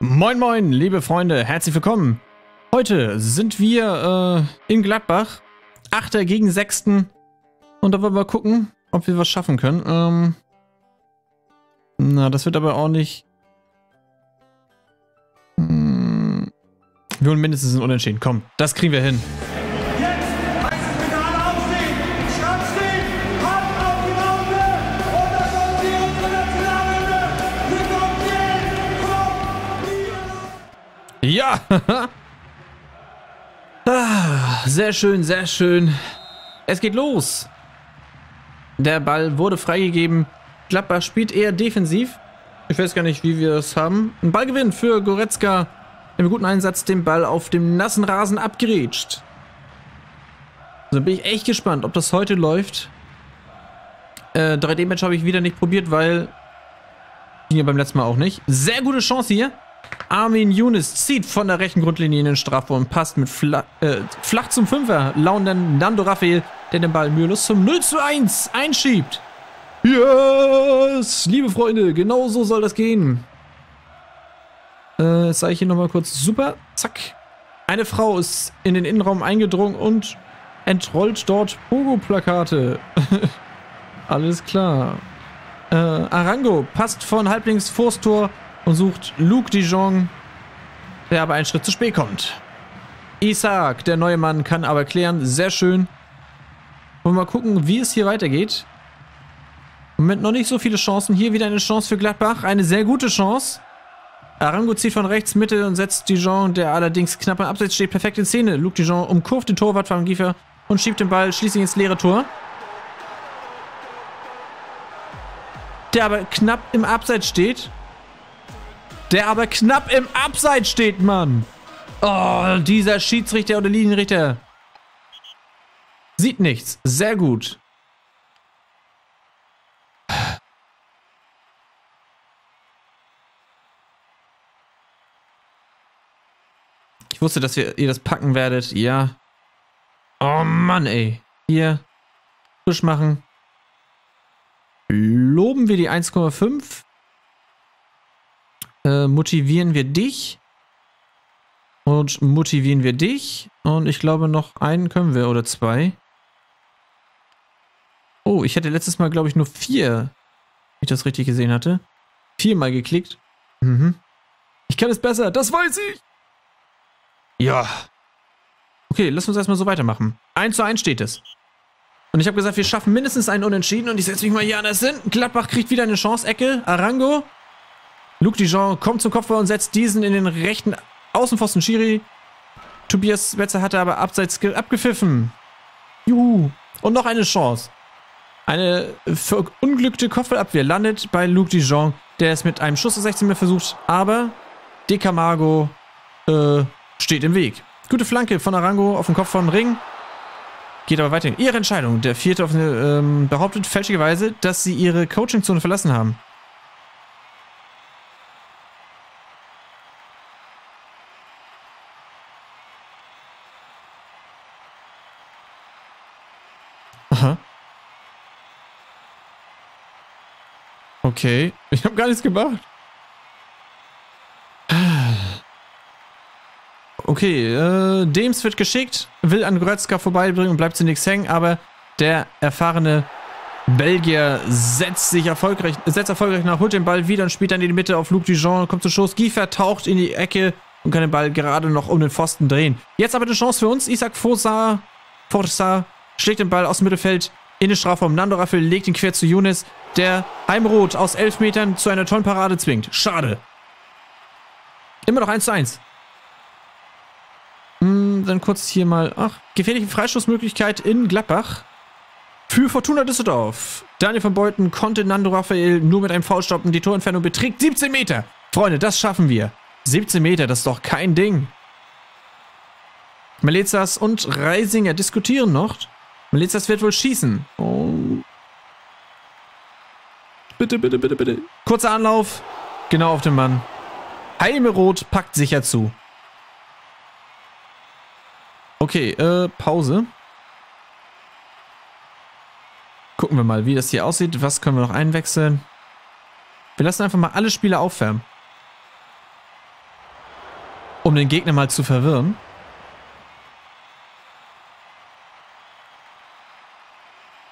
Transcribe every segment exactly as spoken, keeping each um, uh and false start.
Moin moin, liebe Freunde, herzlich willkommen. Heute sind wir äh, in Gladbach, Achter gegen Sechsten. Und da wollen wir mal gucken, ob wir was schaffen können. Ähm, na, das wird aber auch nicht... Hm, wir holen mindestens ein Unentschieden. Komm, das kriegen wir hin. Ja! Ah, sehr schön, sehr schön. Es geht los. Der Ball wurde freigegeben. Gladbach spielt eher defensiv. Ich weiß gar nicht, wie wir es haben. Ein Ballgewinn für Goretzka. Im guten Einsatz den Ball auf dem nassen Rasen abgerätscht. Also bin ich echt gespannt, ob das heute läuft. Äh, drei D Match habe ich wieder nicht probiert, weil... ging ja beim letzten Mal auch nicht. Sehr gute Chance hier. Armin Younes zieht von der rechten Grundlinie in den Strafraum und passt mit Fla äh, flach zum Fünfer launenden Nando Rafael, der den Ball mühelos zum null zu eins einschiebt. Yes! Liebe Freunde, genau so soll das gehen. Äh, sage ich hier nochmal kurz. Super, zack. Eine Frau ist in den Innenraum eingedrungen und entrollt dort Pogo-Plakate. Alles klar. Äh, Arango passt von halblinks vors Tor und sucht Luuk de Jong, der aber einen Schritt zu spät kommt. Isak, der neue Mann, kann aber klären. Sehr schön. Wollen wir mal gucken, wie es hier weitergeht. Im Moment noch nicht so viele Chancen. Hier wieder eine Chance für Gladbach. Eine sehr gute Chance. Arango zieht von rechts Mitte und setzt de Jong, der allerdings knapp im Abseits steht, perfekt in Szene. Luuk de Jong umkurvt den Torwart von Giefer und schiebt den Ball schließlich ins leere Tor, der aber knapp im Abseits steht. Der aber knapp im Abseits steht, Mann. Oh, dieser Schiedsrichter oder Linienrichter. Sieht nichts. Sehr gut. Ich wusste, dass ihr, ihr das packen werdet. Ja. Oh, Mann, ey. Hier. Frisch machen. Loben wir die eins Komma fünf. Motivieren wir dich und motivieren wir dich und ich glaube noch einen können wir oder zwei. Oh, ich hatte letztes Mal glaube ich nur vier, wenn ich das richtig gesehen hatte. Viermal geklickt. Mhm. Ich kann es besser, das weiß ich. Ja. Okay, lass uns erstmal so weitermachen. eins zu eins steht es. Und ich habe gesagt, wir schaffen mindestens einen Unentschieden und ich setze mich mal hier anders hin. Gladbach kriegt wieder eine Chance, Ecke, Arango. Luuk de Jong kommt zum Kopfball und setzt diesen in den rechten Außenpfosten. Schiri. Tobias Wetzer hatte aber abseits abgepfiffen. Juhu. Und noch eine Chance. Eine verunglückte Kopfballabwehr landet bei Luuk de Jong, der es mit einem Schuss aus sechzehn mehr versucht, aber Decamago äh, steht im Weg. Gute Flanke von Arango auf den Kopf von Ring. Geht aber weiterhin. Ihre Entscheidung. Der Vierte auf eine, ähm, behauptet fälschlicherweise, dass sie ihre Coachingzone verlassen haben. Okay, ich habe gar nichts gemacht. Okay, äh, Dems wird geschickt, will an Goretzka vorbeibringen und bleibt zunächst hängen, aber der erfahrene Belgier setzt sich erfolgreich, setzt erfolgreich nach, holt den Ball wieder und spielt dann in die Mitte auf Luuk de Jong, kommt zum Schuss, Giefer taucht in die Ecke und kann den Ball gerade noch um den Pfosten drehen. Jetzt aber eine Chance für uns, Isaac Fossa, Fossa schlägt den Ball aus dem Mittelfeld in den Strafraum. Nando Rafael legt ihn quer zu Younes, der Heimrot aus elf Metern zu einer tollen Parade zwingt. Schade. Immer noch eins zu eins. Hm, dann kurz hier mal. Ach, gefährliche Freistoßmöglichkeit in Gladbach. Für Fortuna Düsseldorf. Daniel von Beuthen konnte Nando Rafael nur mit einem Foul stoppen. Die Torentfernung beträgt siebzehn Meter. Freunde, das schaffen wir. siebzehn Meter, das ist doch kein Ding. Melitzas und Reisinger diskutieren noch. Melitzas wird wohl schießen. Oh. Bitte, bitte, bitte, bitte. Kurzer Anlauf. Genau auf den Mann. Eimerot packt sicher zu. Okay, äh, Pause. Gucken wir mal, wie das hier aussieht. Was können wir noch einwechseln? Wir lassen einfach mal alle Spieler aufwärmen. um den Gegner mal zu verwirren.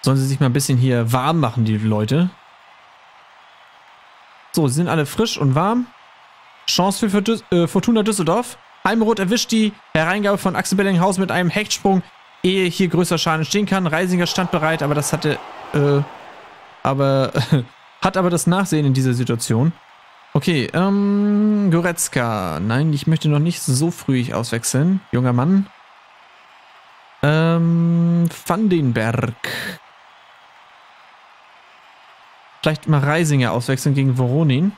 Sollen sie sich mal ein bisschen hier warm machen, die Leute. So, sie sind alle frisch und warm. Chance für Fortuna Düsseldorf. Eimerot erwischt die Hereingabe von Axel Bellinghaus mit einem Hechtsprung, ehe hier größer Schaden entstehen kann. Reisinger stand bereit, aber das hatte, äh, aber, hat aber das Nachsehen in dieser Situation. Okay, ähm, Goretzka. Nein, ich möchte noch nicht so früh auswechseln. Junger Mann. Ähm, Vandenberg. Vielleicht mal Reisinger auswechseln gegen Voronin.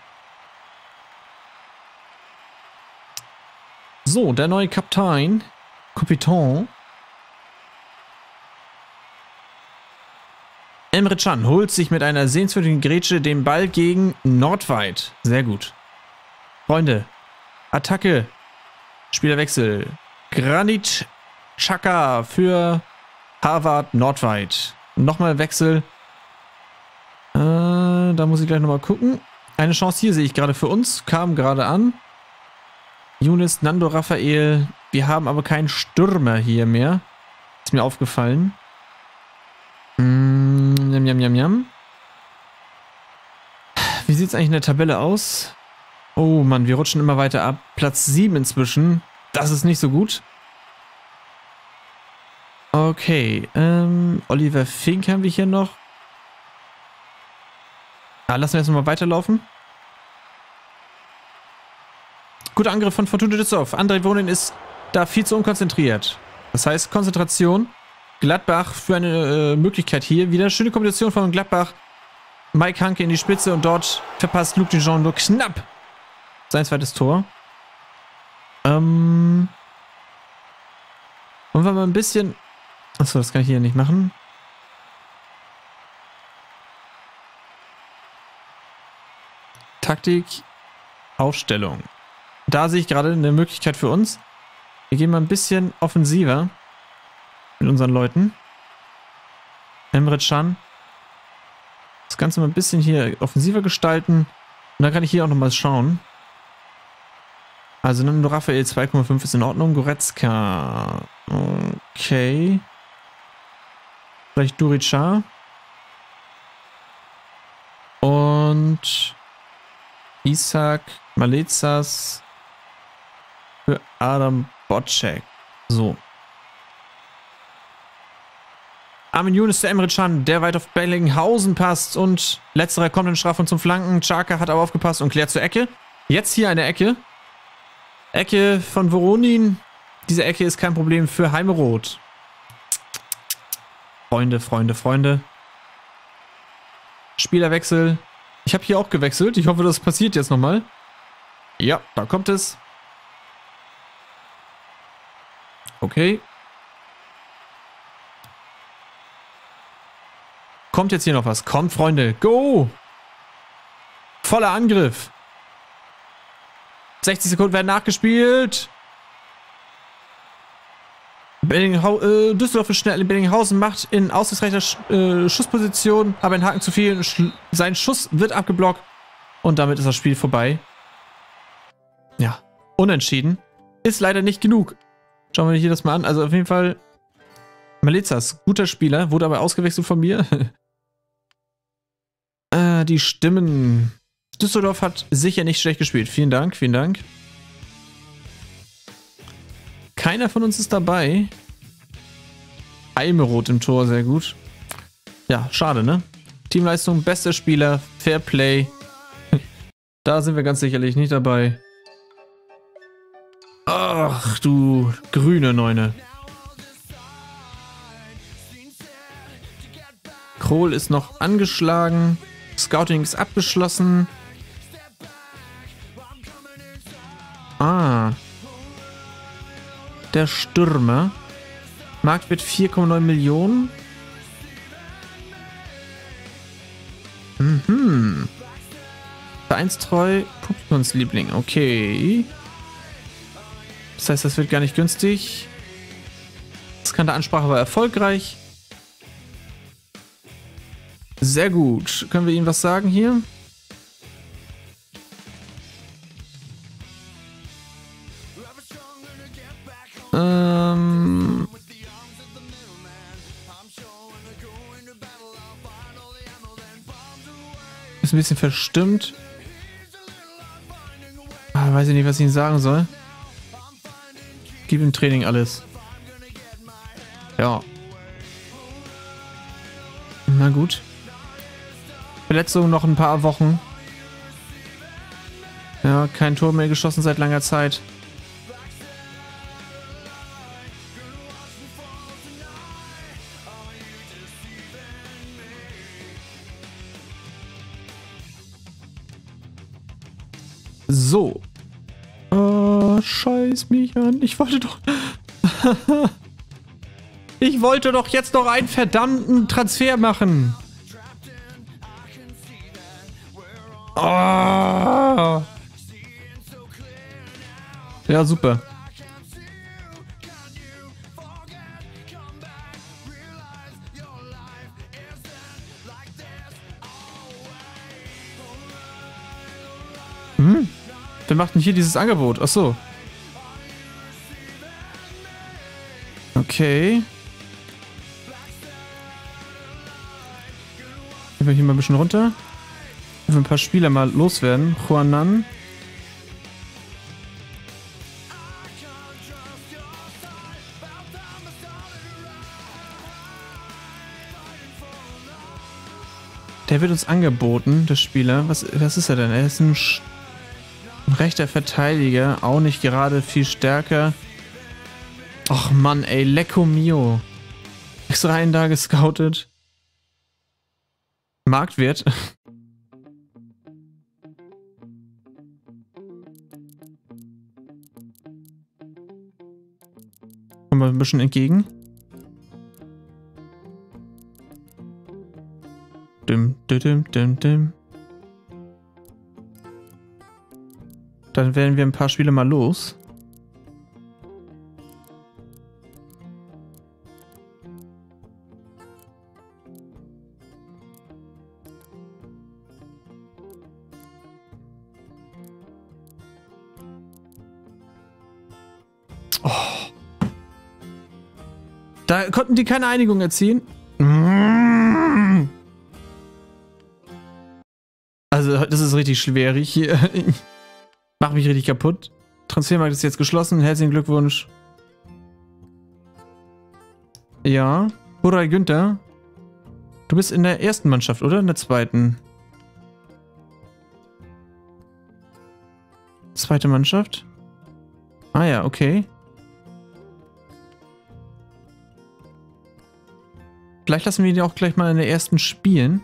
So, der neue Kapitän. Kapitän. Emre Can holt sich mit einer sehenswürdigen Grätsche den Ball gegen Nordtveit. Sehr gut. Freunde, Attacke. Spielerwechsel. Granit Xhaka für Håvard Nordtveit. Nochmal Wechsel. Äh, da muss ich gleich nochmal gucken. Eine Chance hier sehe ich gerade für uns. Kam gerade an. Younes, Nando Rafael. Wir haben aber keinen Stürmer hier mehr. Ist mir aufgefallen. Mm, jam, jam, jam, jam. Wie sieht es eigentlich in der Tabelle aus? Oh Mann, wir rutschen immer weiter ab. Platz sieben inzwischen. Das ist nicht so gut. Okay. Ähm, Oliver Fink haben wir hier noch. Ah, lassen wir jetzt nochmal weiterlaufen. Guter Angriff von Fortuna Düsseldorf. Andrej Voronin ist da viel zu unkonzentriert. Das heißt, Konzentration. Gladbach für eine äh, Möglichkeit hier. Wieder schöne Kombination von Gladbach. Mike Hanke in die Spitze und dort verpasst Luuk de Jong nur knapp sein zweites Tor. Ähm. Wollen wir mal ein bisschen. Achso, das kann ich hier nicht machen. Taktik. Aufstellung. Da sehe ich gerade eine Möglichkeit für uns. Wir gehen mal ein bisschen offensiver. Mit unseren Leuten. Emre Can. Das Ganze mal ein bisschen hier offensiver gestalten. Und dann kann ich hier auch nochmal schauen. Also Nando Rafael zwei Komma fünf ist in Ordnung. Goretzka. Okay. Vielleicht Durica. Und Isak Malizas für Adam Bocek. So. Armin Younes zu Emre Can, der weit auf Bellinghausen passt und letzterer kommt in Strafraum zum Flanken. Xhaka hat aber aufgepasst und klärt zur Ecke. Jetzt hier eine Ecke. Ecke von Voronin. Diese Ecke ist kein Problem für Heimerot. Freunde, Freunde, Freunde. Spielerwechsel. Ich habe hier auch gewechselt. Ich hoffe, das passiert jetzt nochmal. Ja, da kommt es. Okay. Kommt jetzt hier noch was. Kommt, Freunde. Go! Voller Angriff. sechzig Sekunden werden nachgespielt. Bellinghaus, äh, Düsseldorf ist schnell in Bellinghausen, macht in ausgleichsrechter Sch äh, Schussposition, aber einen Haken zu viel. Sch sein Schuss wird abgeblockt und damit ist das Spiel vorbei. Ja, unentschieden. Ist leider nicht genug. Schauen wir hier das mal an. Also auf jeden Fall Melitzas, guter Spieler, wurde aber ausgewechselt von mir. Die Stimmen. Düsseldorf hat sicher nicht schlecht gespielt. Vielen Dank, vielen Dank. Keiner von uns ist dabei. Eimerot im Tor, sehr gut. Ja, schade, ne? Teamleistung, bester Spieler, Fair Play. Da sind wir ganz sicherlich nicht dabei. Ach, du grüne Neune. Kroll ist noch angeschlagen. Scouting ist abgeschlossen. Ah. Der Stürmer. Marktwert vier Komma neun Millionen. Mhm. Vereinstreu, Publikumsliebling. Okay. Das heißt, das wird gar nicht günstig. Das kann der Ansprache war erfolgreich. Sehr gut. Können wir Ihnen was sagen hier? Ähm. Ist ein bisschen verstimmt. Ah, weiß ich nicht, was ich ihm sagen soll. Gib im Training alles. Ja. Na gut. Verletzung noch ein paar Wochen. Ja, kein Tor mehr geschossen seit langer Zeit. So. Oh, scheiß mich an. Ich wollte doch... ich wollte doch jetzt noch einen verdammten Transfer machen. Oh. Ja, super. Hm. Wer macht denn hier dieses Angebot? Ach so. Okay. Gehen wir hier mal ein bisschen runter. Ein paar Spieler mal loswerden. Juanan. Der wird uns angeboten, der Spieler. Was, was ist er denn? Er ist ein, ein rechter Verteidiger. Auch nicht gerade viel stärker. Och Mann, ey. Lecco mio. Extra einen da gescoutet. Marktwert. Kommen wir ein bisschen entgegen. Dim, dim, dim, dim. Dann werden wir ein paar Spiele mal los. Oh. Da konnten die keine Einigung erzielen. Also, das ist richtig schwierig hier. Mach mich richtig kaputt. Transfermarkt ist jetzt geschlossen. Herzlichen Glückwunsch. Ja. Hurra, Günther. Du bist in der ersten Mannschaft, oder? In der zweiten? Zweite Mannschaft? Ah ja, okay. Vielleicht lassen wir ihn auch gleich mal in der ersten spielen.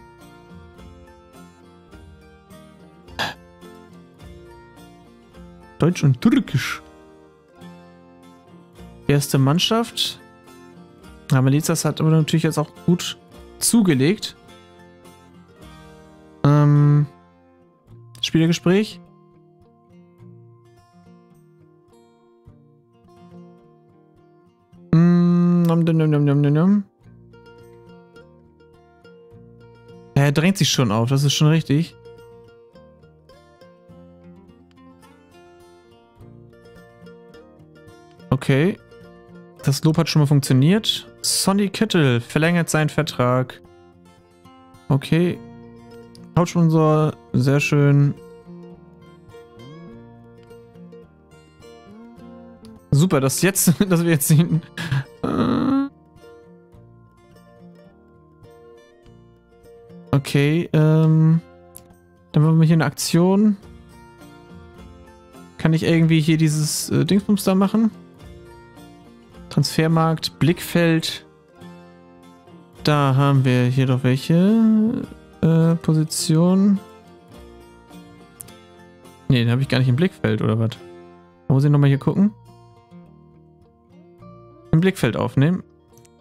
Deutsch und Türkisch. Erste Mannschaft. Ja, Melitzas hat aber natürlich jetzt auch gut zugelegt. Ähm, Spielergespräch. Mm, nom, nom, nom, nom, nom. Er drängt sich schon auf, das ist schon richtig. Okay, das Lob hat schon mal funktioniert. Sonny Kittel verlängert seinen Vertrag. Okay, Hauptsponsor, sehr schön. Super, dass jetzt, dass wir jetzt sehen. Okay, ähm, dann machen wir hier eine Aktion. Kann ich irgendwie hier dieses äh, Dingsbums da machen? Transfermarkt, Blickfeld. Da haben wir hier doch welche äh, Position. Ne, den habe ich gar nicht im Blickfeld, oder was? Da muss ich nochmal hier gucken. Im Blickfeld aufnehmen.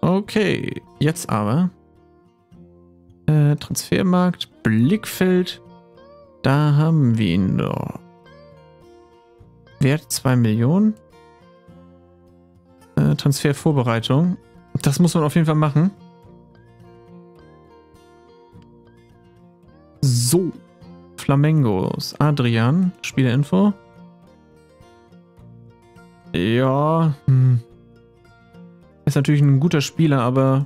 Okay, jetzt aber. Äh, Transfermarkt, Blickfeld. Da haben wir ihn doch. Wert zwei Millionen. Transfervorbereitung. Das muss man auf jeden Fall machen. So. Flamengos. Adrian. Spielerinfo. Ja. Hm. Ist natürlich ein guter Spieler, aber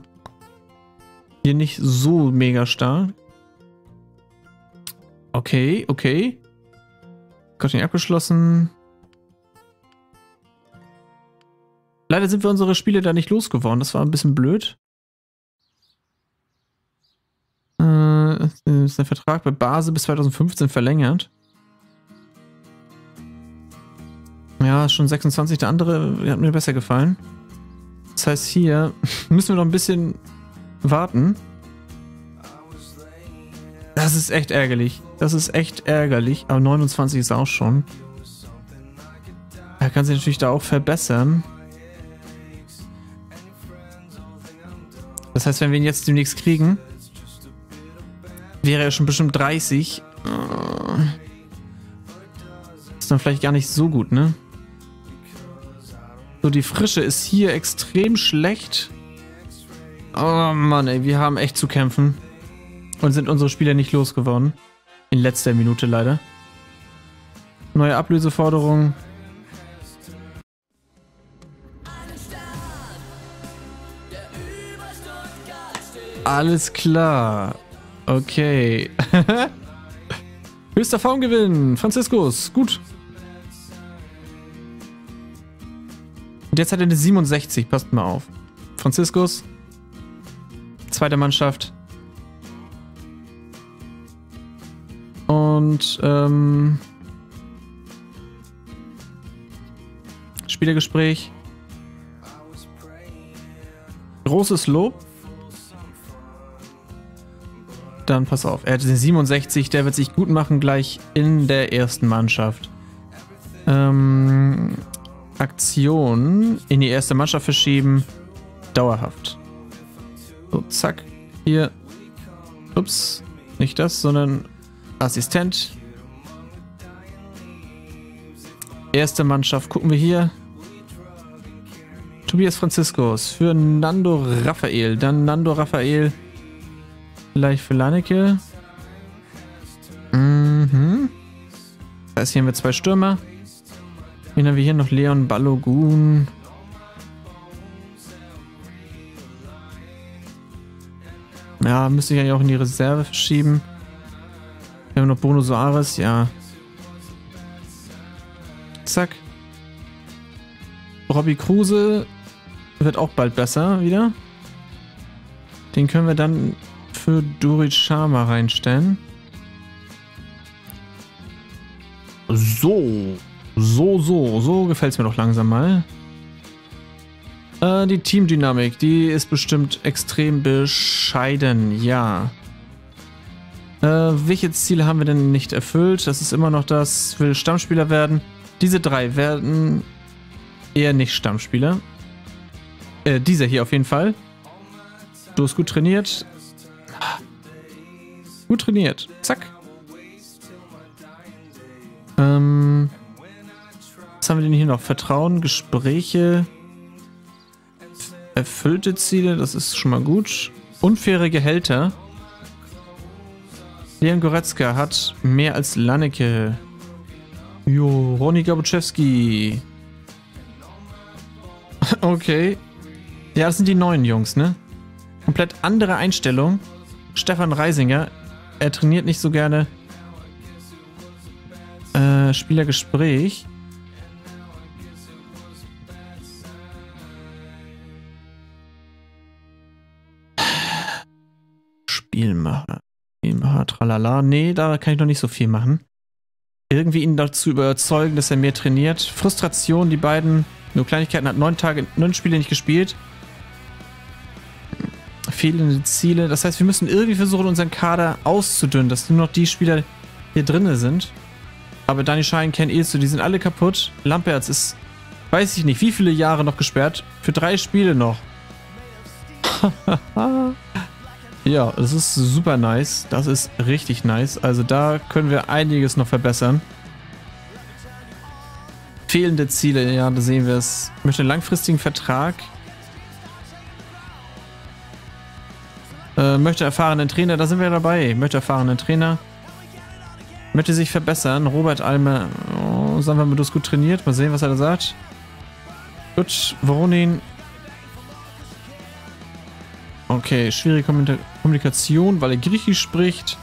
hier nicht so mega stark. Okay, okay. Gott, nicht abgeschlossen. Leider sind wir unsere Spiele da nicht losgeworden. Das war ein bisschen blöd. Äh, ist der Vertrag bei Basel bis zweitausendfünfzehn verlängert. Ja, schon sechsundzwanzig. Der andere hat mir besser gefallen. Das heißt, hier müssen wir noch ein bisschen warten. Das ist echt ärgerlich. Das ist echt ärgerlich. Aber neunundzwanzig ist auch schon. Er kann sich natürlich da auch verbessern. Das heißt, wenn wir ihn jetzt demnächst kriegen, wäre er schon bestimmt dreißig. Ist dann vielleicht gar nicht so gut, ne? So, die Frische ist hier extrem schlecht. Oh Mann, ey, wir haben echt zu kämpfen. Und sind unsere Spieler nicht losgeworden. In letzter Minute leider. Neue Ablöseforderung. Alles klar. Okay. Höchster Formgewinn. Franziskus. Gut. Und jetzt hat er eine siebenundsechzig. Passt mal auf. Franziskus. Zweite Mannschaft. Und ähm, Spielergespräch. Großes Lob. Dann pass auf, er hat den siebenundsechzig, der wird sich gut machen gleich in der ersten Mannschaft. Ähm, Aktion, in die erste Mannschaft verschieben, dauerhaft. So, zack, hier, ups, nicht das, sondern Assistent. Erste Mannschaft, gucken wir hier. Tobias Franziskus für Nando Rafael, dann Nando Rafael. Vielleicht für Lanneke. Mhm. Da ist hier mit zwei Stürmer. Wen haben wir hier noch? Leon Balogun. Ja, müsste ich eigentlich auch in die Reserve verschieben. Wir haben noch Bruno Soares, ja. Zack. Robby Kruse wird auch bald besser wieder. Den können wir dann für Durit Sharma reinstellen. So. So, so. So gefällt es mir doch langsam mal. Äh, die Teamdynamik, die ist bestimmt extrem bescheiden. Ja. Äh, welche Ziele haben wir denn nicht erfüllt? Das ist immer noch das, will Stammspieler werden. Diese drei werden eher nicht Stammspieler. Äh, dieser hier auf jeden Fall. Du hast gut trainiert. Gut trainiert. Zack. Ähm, was haben wir denn hier noch? Vertrauen, Gespräche, erfüllte Ziele, das ist schon mal gut. Unfaire Gehälter. Leon Goretzka hat mehr als Lanneke. Jo, Ronny Gabuczewski. Okay. Ja, das sind die neuen Jungs, ne? Komplett andere Einstellung. Stefan Reisinger, er trainiert nicht so gerne. Äh, Spielergespräch. Spielmacher. Spielmacher, tralala. Nee, da kann ich noch nicht so viel machen. Irgendwie ihn dazu überzeugen, dass er mehr trainiert. Frustration, die beiden. Nur Kleinigkeiten, hat neun Tage, neun Spiele nicht gespielt. Fehlende Ziele. Das heißt, wir müssen irgendwie versuchen, unseren Kader auszudünnen, dass nur noch die Spieler hier drin sind. Aber Dani Schein, Ken Elso, die sind alle kaputt. Lampertz ist, weiß ich nicht, wie viele Jahre noch gesperrt. Für drei Spiele noch. Ja, das ist super nice. Das ist richtig nice. Also da können wir einiges noch verbessern. Fehlende Ziele, ja, da sehen wir es. Ich möchte einen langfristigen Vertrag. Möchte erfahrenen Trainer, da sind wir dabei. Möchte erfahrenen Trainer. Möchte sich verbessern. Robert Almer, oh, sagen wir mal, du hast gut trainiert. Mal sehen, was er da sagt. Gut, Voronin. Okay, schwierige Kommunikation, weil er Griechisch spricht.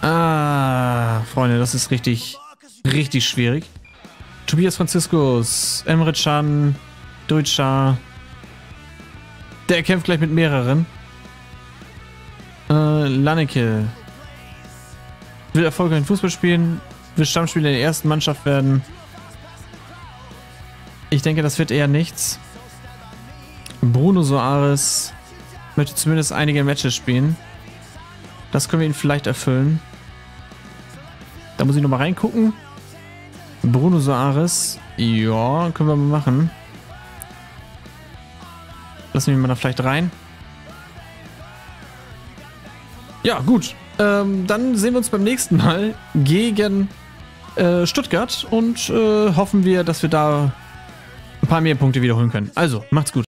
Ah, Freunde, das ist richtig, richtig schwierig. Tobias Franziskus, Emre Can, Deutscher. Der kämpft gleich mit mehreren. Äh, Lanneke. Will erfolgreich Fußball spielen, will Stammspieler der ersten Mannschaft werden. Ich denke, das wird eher nichts. Bruno Soares möchte zumindest einige Matches spielen. Das können wir ihn vielleicht erfüllen. Da muss ich nochmal reingucken. Bruno Soares. Ja, können wir mal machen. Lassen wir ihn mal da vielleicht rein. Ja, gut. Ähm, dann sehen wir uns beim nächsten Mal gegen äh, Stuttgart und äh, hoffen wir, dass wir da ein paar mehr Punkte wiederholen können. Also, macht's gut.